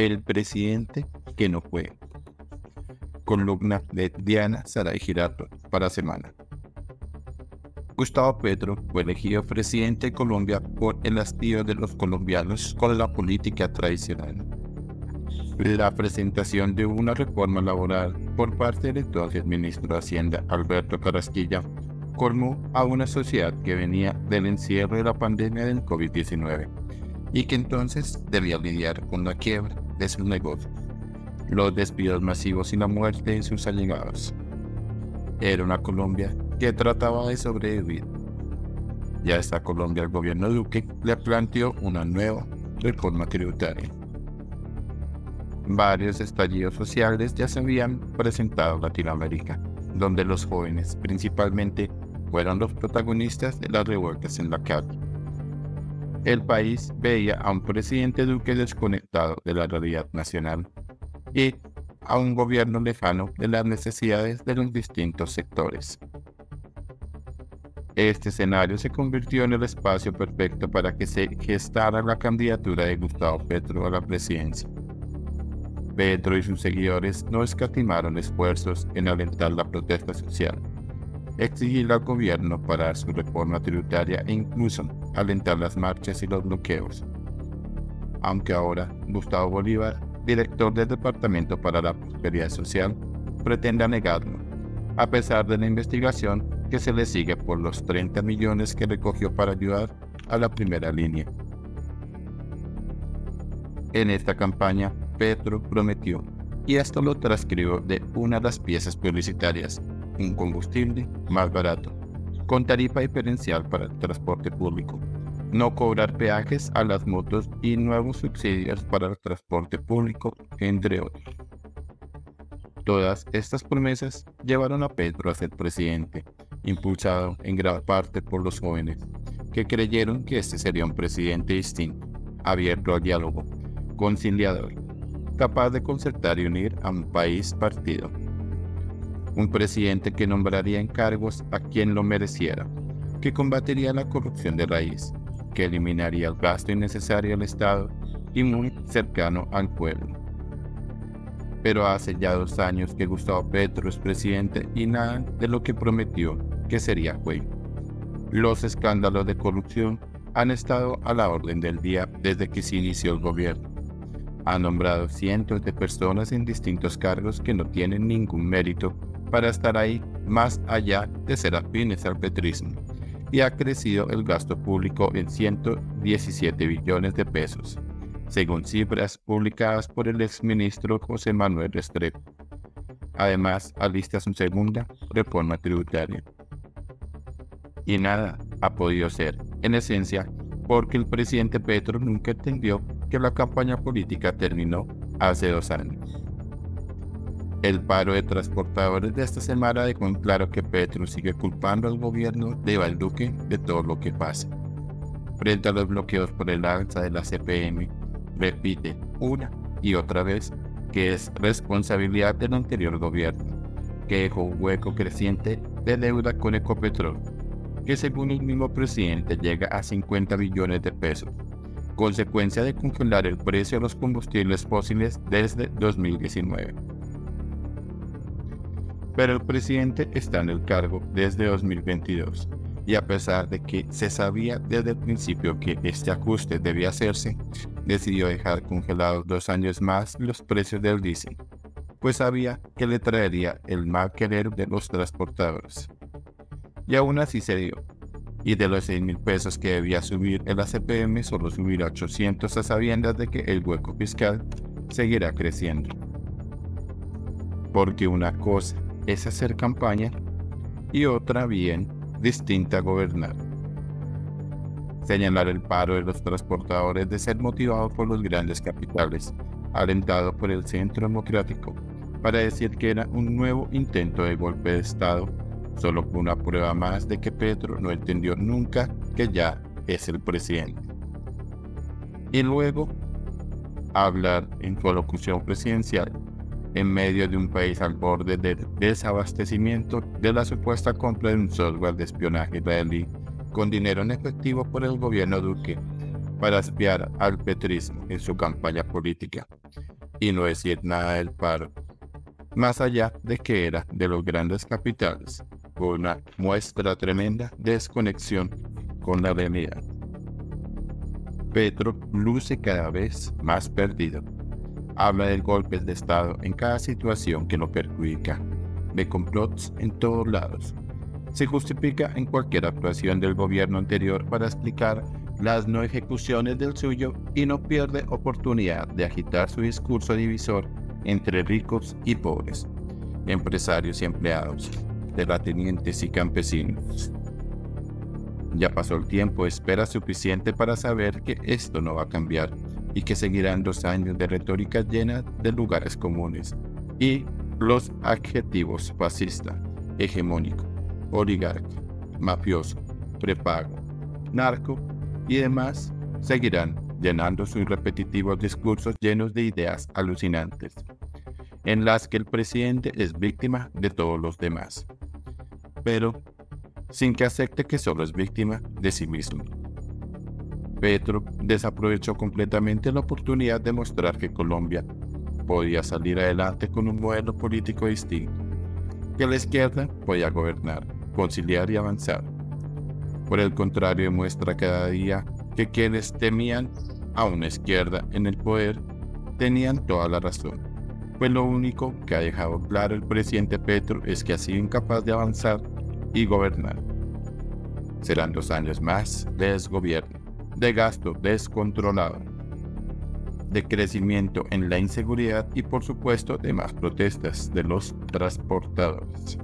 El presidente que no juega. Columna de Diana Saray Giraldo para Semana. Gustavo Petro fue elegido presidente de Colombia por el hastío de los colombianos con la política tradicional. La presentación de una reforma laboral por parte del entonces ministro de Hacienda Alberto Carrasquilla colmó a una sociedad que venía del encierro de la pandemia del COVID-19 y que entonces debía lidiar con la quiebra de sus negocios, los despidos masivos y la muerte de sus allegados. Era una Colombia que trataba de sobrevivir. Y a esta Colombia el gobierno Duque le planteó una nueva reforma tributaria. Varios estallidos sociales ya se habían presentado en Latinoamérica, donde los jóvenes principalmente fueron los protagonistas de las revueltas en la calle. El país veía a un presidente Duque desconectado de la realidad nacional y a un gobierno lejano de las necesidades de los distintos sectores. Este escenario se convirtió en el espacio perfecto para que se gestara la candidatura de Gustavo Petro a la presidencia. Petro y sus seguidores no escatimaron esfuerzos en alentar la protesta social, exigir al gobierno parar su reforma tributaria e incluso alentar las marchas y los bloqueos. Aunque ahora Gustavo Bolívar, director del Departamento para la Prosperidad Social, pretende negarlo, a pesar de la investigación que se le sigue por los 30 millones que recogió para ayudar a la primera línea. En esta campaña, Petro prometió, y esto lo transcribo de una de las piezas publicitarias, un combustible más barato, con tarifa diferencial para el transporte público, no cobrar peajes a las motos y nuevos subsidios para el transporte público, entre otros. Todas estas promesas llevaron a Petro a ser presidente, impulsado en gran parte por los jóvenes, que creyeron que este sería un presidente distinto, abierto al diálogo, conciliador, capaz de concertar y unir a un país partido. Un presidente que nombraría en cargos a quien lo mereciera, que combatiría la corrupción de raíz, que eliminaría el gasto innecesario al Estado y muy cercano al pueblo. Pero hace ya 2 años que Gustavo Petro es presidente y nada de lo que prometió que sería fue. Los escándalos de corrupción han estado a la orden del día desde que se inició el gobierno. Ha nombrado cientos de personas en distintos cargos que no tienen ningún mérito para estar ahí más allá de ser afines al petrismo, y ha crecido el gasto público en 117 billones de pesos, según cifras publicadas por el exministro José Manuel Restrepo. Además, alista su segunda reforma tributaria. Y nada ha podido ser, en esencia, porque el presidente Petro nunca entendió que la campaña política terminó hace 2 años. El paro de transportadores de esta semana dejó en claro que Petro sigue culpando al gobierno de Iván Duque de todo lo que pasa. Frente a los bloqueos por el alza de la CPM, repite una y otra vez que es responsabilidad del anterior gobierno, que dejó un hueco creciente de deuda con Ecopetrol, que según el mismo presidente llega a 50 billones de pesos, consecuencia de congelar el precio de los combustibles fósiles desde 2019. Pero el presidente está en el cargo desde 2022, y a pesar de que se sabía desde el principio que este ajuste debía hacerse, decidió dejar congelados 2 años más los precios del diésel, pues sabía que le traería el mal querer de los transportadores. Y aún así se dio. Y de los 6.000 pesos que debía subir el ACPM, solo subirá 800 a sabiendas de que el hueco fiscal seguirá creciendo. Porque una cosa es hacer campaña y otra bien distinta a gobernar. Señalar el paro de los transportadores de ser motivado por los grandes capitales, alentado por el Centro Democrático, para decir que era un nuevo intento de golpe de Estado, solo una prueba más de que Petro no entendió nunca que ya es el presidente. Y luego, hablar en su alocución presidencial, en medio de un país al borde del desabastecimiento de la supuesta compra de un software de espionaje israelí con dinero en efectivo por el gobierno Duque, para espiar al petrismo en su campaña política, y no decir nada del paro, más allá de que era de los grandes capitales, con una muestra tremenda desconexión con la realidad. Petro luce cada vez más perdido. Habla de golpes de Estado en cada situación que lo perjudica, de complots en todos lados. Se justifica en cualquier actuación del gobierno anterior para explicar las no ejecuciones del suyo y no pierde oportunidad de agitar su discurso divisor entre ricos y pobres, empresarios y empleados, terratenientes y campesinos. Ya pasó el tiempo de espera suficiente para saber que esto no va a cambiar y que seguirán 2 años de retórica llena de lugares comunes y los adjetivos fascista, hegemónico, oligarca, mafioso, prepago, narco y demás seguirán llenando sus repetitivos discursos llenos de ideas alucinantes, en las que el presidente es víctima de todos los demás, pero sin que acepte que solo es víctima de sí mismo. Petro desaprovechó completamente la oportunidad de mostrar que Colombia podía salir adelante con un modelo político distinto, que la izquierda podía gobernar, conciliar y avanzar. Por el contrario, demuestra cada día que quienes temían a una izquierda en el poder tenían toda la razón, pues lo único que ha dejado claro el presidente Petro es que ha sido incapaz de avanzar y gobernar. Serán 2 años más de desgobierno, de gasto descontrolado, de crecimiento en la inseguridad y por supuesto de más protestas de los transportadores.